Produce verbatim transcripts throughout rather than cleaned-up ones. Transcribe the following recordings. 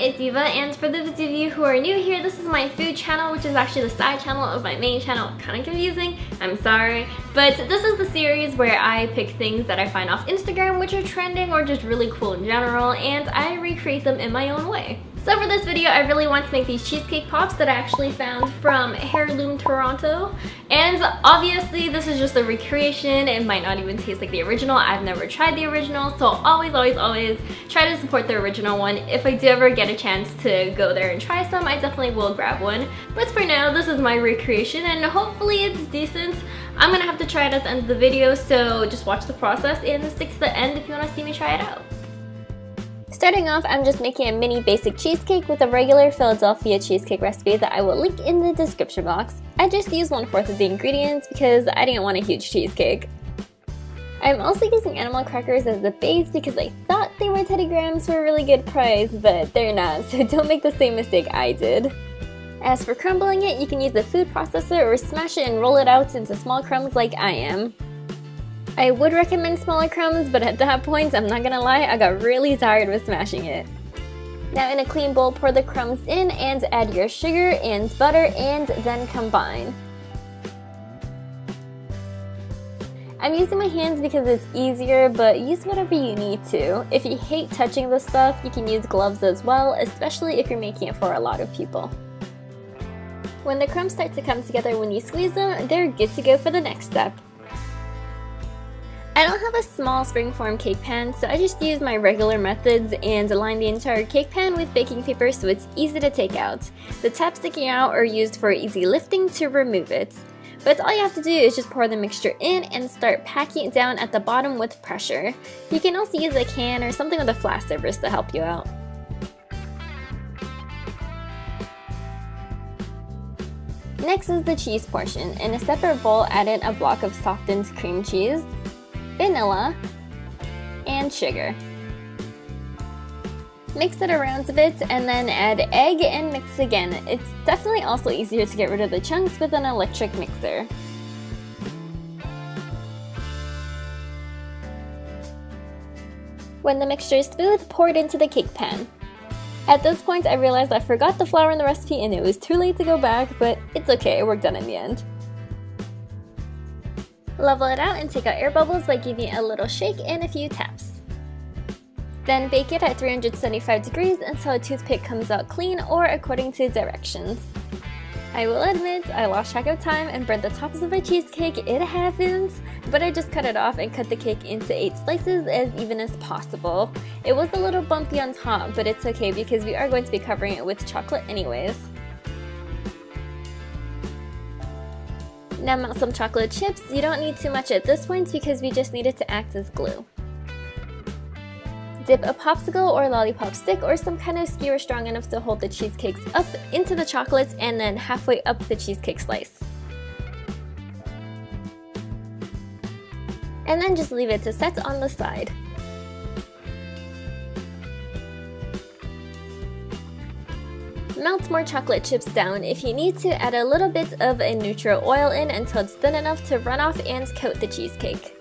It's Eva, and for those of you who are new here, this is my food channel, which is actually the side channel of my main channel. Kind of confusing, I'm sorry. But this is the series where I pick things that I find off Instagram which are trending or just really cool in general, and I recreate them in my own way. So for this video, I really want to make these cheesecake pops that I actually found from Heirloom Toronto. And obviously this is just a recreation. It might not even taste like the original. I've never tried the original. So always, always, always try to support the original one. If I do ever get a chance to go there and try some, I definitely will grab one. But for now, this is my recreation and hopefully it's decent. I'm gonna have to try it at the end of the video. So just watch the process and stick to the end if you wanna see me try it out. Starting off, I'm just making a mini basic cheesecake with a regular Philadelphia cheesecake recipe that I will link in the description box. I just used one fourth of the ingredients because I didn't want a huge cheesecake. I'm also using animal crackers as the base because I thought they were ten grams for a really good price, but they're not, so don't make the same mistake I did. As for crumbling it, you can use a food processor or smash it and roll it out into small crumbs like I am. I would recommend smaller crumbs, but at that point, I'm not gonna lie, I got really tired with smashing it. Now in a clean bowl, pour the crumbs in and add your sugar and butter and then combine. I'm using my hands because it's easier, but use whatever you need to. If you hate touching this stuff, you can use gloves as well, especially if you're making it for a lot of people. When the crumbs start to come together when you squeeze them, they're good to go for the next step. I don't have a small springform cake pan, so I just use my regular methods and line the entire cake pan with baking paper so it's easy to take out. The tabs sticking out are used for easy lifting to remove it. But all you have to do is just pour the mixture in and start packing it down at the bottom with pressure. You can also use a can or something with a flat surface to help you out. Next is the cheese portion. In a separate bowl, add in a block of softened cream cheese, vanilla, and sugar. Mix it around a bit and then add egg and mix again. It's definitely also easier to get rid of the chunks with an electric mixer. When the mixture is smooth, pour it into the cake pan. At this point, I realized I forgot the flour in the recipe and it was too late to go back, but it's okay, we're done in the end. Level it out and take out air bubbles by giving it a little shake and a few taps. Then bake it at three hundred seventy-five degrees until a toothpick comes out clean or according to directions. I will admit, I lost track of time and burnt the tops of my cheesecake, it happens, but I just cut it off and cut the cake into eight slices as even as possible. It was a little bumpy on top, but it's okay because we are going to be covering it with chocolate anyways. Now melt some chocolate chips. You don't need too much at this point because we just need it to act as glue. Dip a popsicle or lollipop stick or some kind of skewer strong enough to hold the cheesecakes up into the chocolates and then halfway up the cheesecake slice. And then just leave it to set on the side. Melt more chocolate chips down. If you need to, add a little bit of a neutral oil in until it's thin enough to run off and coat the cheesecake.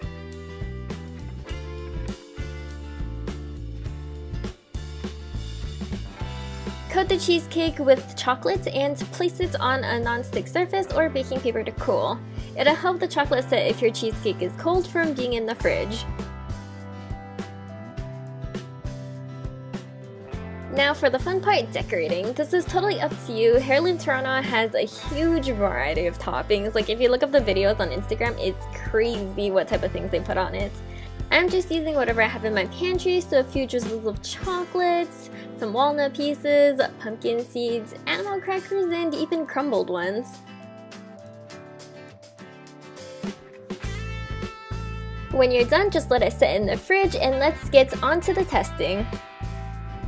Coat the cheesecake with chocolate and place it on a non-stick surface or baking paper to cool. It'll help the chocolate set if your cheesecake is cold from being in the fridge. Now for the fun part, decorating. This is totally up to you. Heirloom Toronto has a huge variety of toppings. Like if you look up the videos on Instagram, it's crazy what type of things they put on it. I'm just using whatever I have in my pantry, so a few drizzles of chocolates, some walnut pieces, pumpkin seeds, animal crackers, and even crumbled ones. When you're done, just let it sit in the fridge and let's get on to the testing.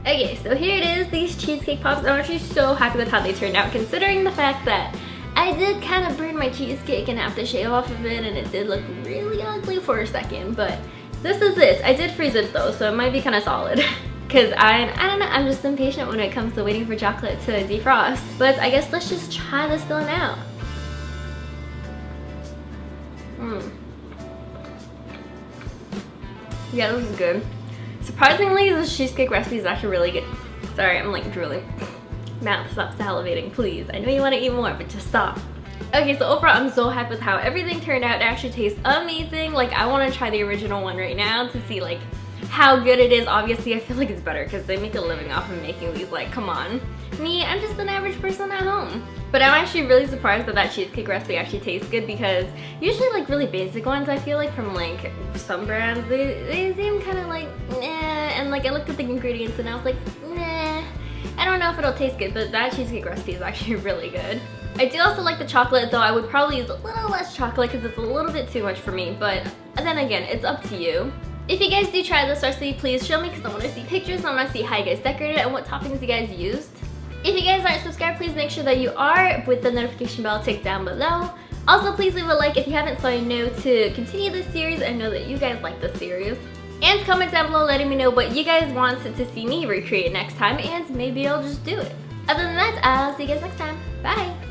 Okay, so here it is, these cheesecake pops. I'm actually so happy with how they turned out considering the fact that I did kind of burn my cheesecake and have to shave off of it and it did look really ugly for a second, but this is it. I did freeze it though, so it might be kind of solid. because I'm, I don't know, I'm just impatient when it comes to waiting for chocolate to defrost. But I guess let's just try this one out. Mmm. Yeah, this is good. Surprisingly, this cheesecake recipe is actually really good. Sorry, I'm like drooling. Mouth, stop salivating, please. I know you want to eat more, but just stop. Okay, so overall, I'm so hyped with how everything turned out. It actually tastes amazing. Like, I want to try the original one right now to see, like, how good it is. Obviously, I feel like it's better because they make a living off of making these. Like, come on. Me, I'm just an average person at home. But I'm actually really surprised that that cheesecake recipe actually tastes good, because usually like really basic ones, I feel like, from like some brands, they, they seem kind of like nah, and like I looked at the ingredients and I was like nah, I don't know if it'll taste good, but that cheesecake recipe is actually really good. I do also like the chocolate, though I would probably use a little less chocolate because it's a little bit too much for me, but then again, it's up to you. If you guys do try this recipe, please show me, because I want to see pictures, I want to see how you guys decorated it and what toppings you guys used. If you guys aren't subscribed, please make sure that you are, with the notification bell ticked down below. Also, please leave a like if you haven't, so I know to continue this series and know that you guys like this series. And comment down below letting me know what you guys wanted to see me recreate next time, and maybe I'll just do it. Other than that, I'll see you guys next time. Bye!